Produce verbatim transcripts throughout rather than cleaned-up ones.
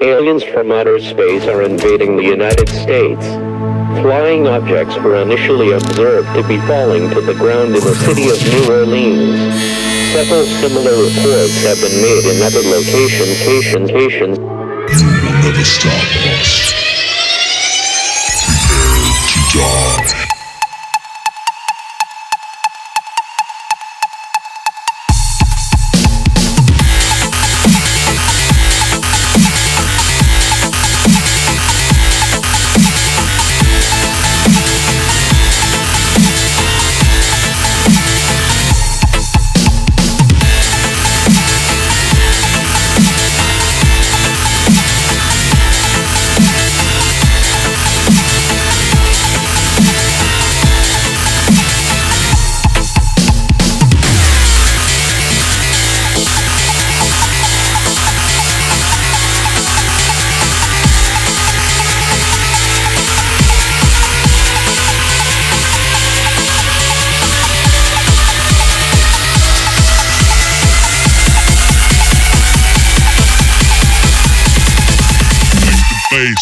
Aliens from outer space are invading the United States. Flying objects were initially observed to be falling to the ground in the city of New Orleans. Several similar reports have been made in other locations. Haitian, Haitian. You will never stop us. Prepare to die.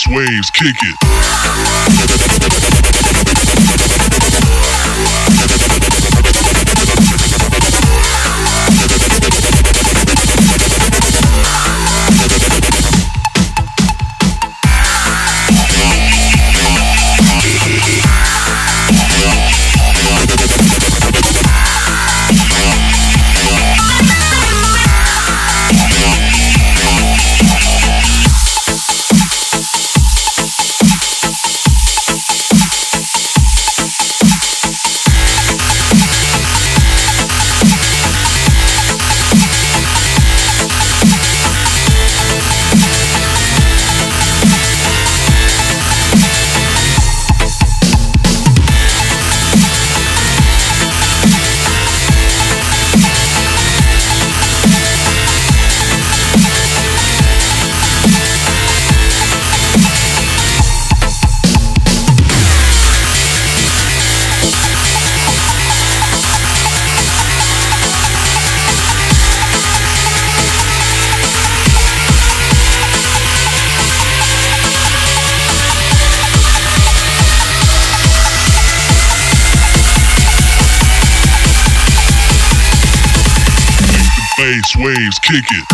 Bass waves, kick it. Bass waves, kick it.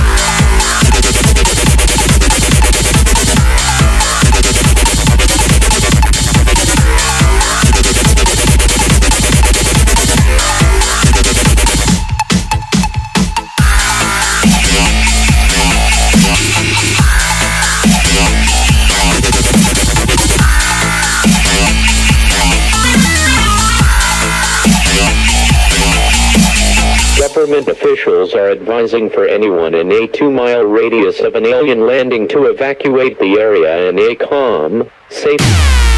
Government officials are advising for anyone in a two-mile radius of an alien landing to evacuate the area in a calm, safe...